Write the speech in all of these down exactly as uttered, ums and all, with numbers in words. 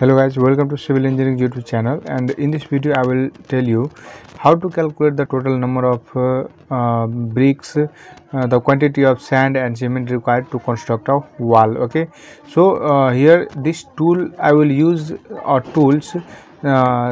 Hello guys, welcome to Civil Engineering YouTube channel, and in this video I will tell you how to calculate the total number of uh, uh, bricks, uh, the quantity of sand and cement required to construct a wall. Okay, so uh, here this tool I will use or tools uh,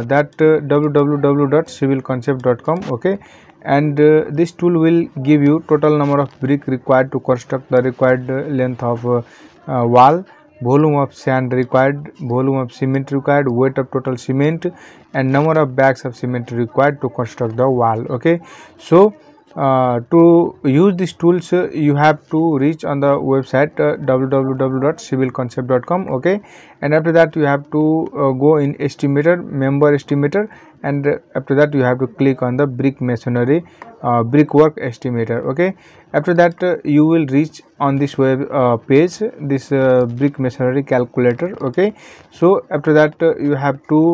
that uh, w w w dot civil concept dot com. Okay, and uh, this tool will give you total number of brick required to construct the required uh, length of uh, uh, wall, volume of sand required, volume of cement required, weight of total cement, and number of bags of cement required to construct the wall. Okay, so uh, to use these tools uh, you have to reach on the website uh, w w w dot civil concept dot com. Okay, and after that you have to uh, go in estimator, member estimator, and uh, after that you have to click on the brick masonry uh, brickwork estimator. Okay, after that uh, you will reach on this web uh, page, this uh, brick masonry calculator. Okay, so after that uh, you have to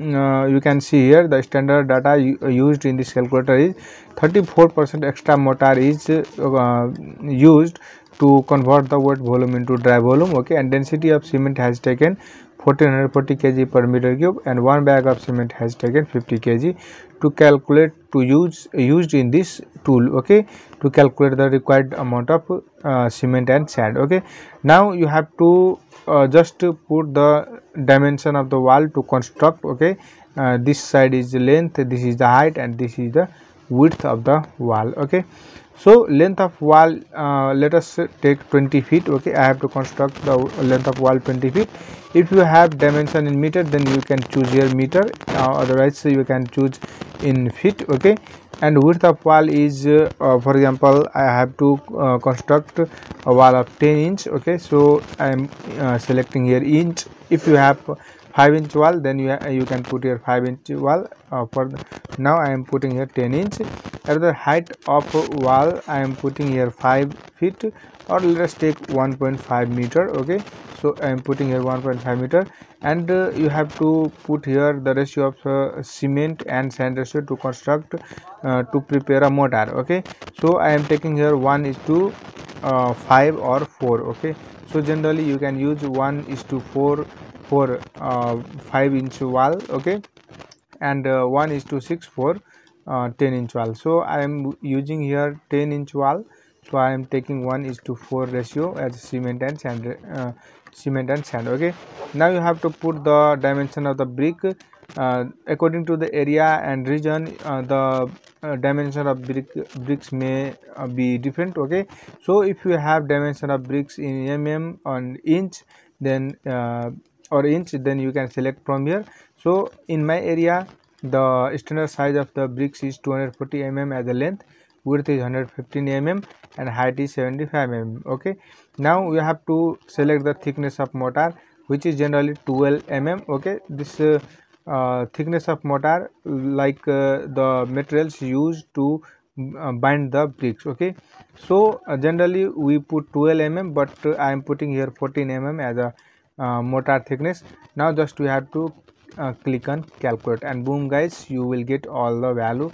Uh, you can see here the standard data used in this calculator is thirty-four percent extra mortar is uh, used to convert the wet volume into dry volume. Okay, and density of cement has taken fourteen forty kilograms per meter cube, and one bag of cement has taken fifty kilograms to calculate to use used in this tool. Okay, to calculate the required amount of uh, cement and sand. Okay, now you have to Uh, just to put the dimension of the wall to construct. Okay, uh, this side is the length, this is the height, and this is the width of the wall. Okay, so length of wall, uh, let us take twenty feet. Okay, I have to construct the length of wall twenty feet. If you have dimension in meter, then you can choose here meter, uh, otherwise you can choose in feet. Okay, and width of wall is uh, uh, for example, I have to uh, construct a wall of ten inch. Okay, so I am uh, selecting here inch. If you have five inch wall, then you you can put here five inch wall. Uh, for now I am putting here ten inch. At the height of wall, I am putting here five feet, or let us take one point five meter. Okay, so I am putting here one point five meter, and uh, you have to put here the ratio of uh, cement and sand ratio to construct uh, to prepare a mortar. Okay, so I am taking here one is to five or four. Okay, so generally you can use one is to four for uh, five inch wall. Okay, and uh, one is to six for uh, ten inch wall. So I am using here ten inch wall, so I am taking one is to four ratio as cement and sand, uh, cement and sand. Okay, now you have to put the dimension of the brick uh, according to the area and region. Uh, the uh, dimension of brick bricks may uh, be different. Okay, so if you have dimension of bricks in mm and inch, then uh, or inch, then you can select from here. So in my area, the standard size of the bricks is two hundred forty millimeters as the length, width is one hundred fifteen millimeters, and height is seventy-five millimeters. Okay, now you have to select the thickness of mortar, which is generally twelve millimeters. Okay, this uh, uh, thickness of mortar, like uh, the materials used to uh, bind the bricks. Okay, so uh, generally we put twelve millimeters, but uh, I am putting here fourteen millimeters as a Uh, mortar thickness. Now just you have to uh, click on calculate, and boom guys, you will get all the value.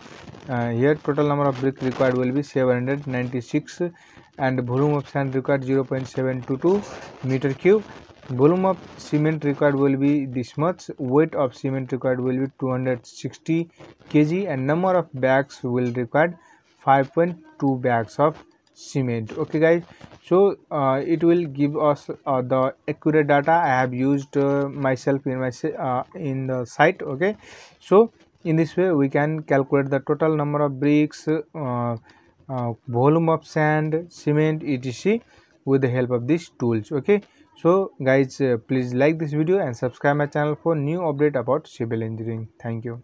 Uh, here total number of brick required will be seven hundred ninety-six, and volume of sand required zero point seven two two meter cube, volume of cement required will be this much, weight of cement required will be two hundred sixty kilograms, and number of bags will required five point two bags of cement. Okay guys, so uh, it will give us uh, the accurate data I have used uh, myself in my uh, in the site. Okay, so in this way we can calculate the total number of bricks, uh, uh, volume of sand, cement, etc. with the help of these tools. Okay, so guys, uh, please like this video and subscribe my channel for new update about civil engineering. Thank you.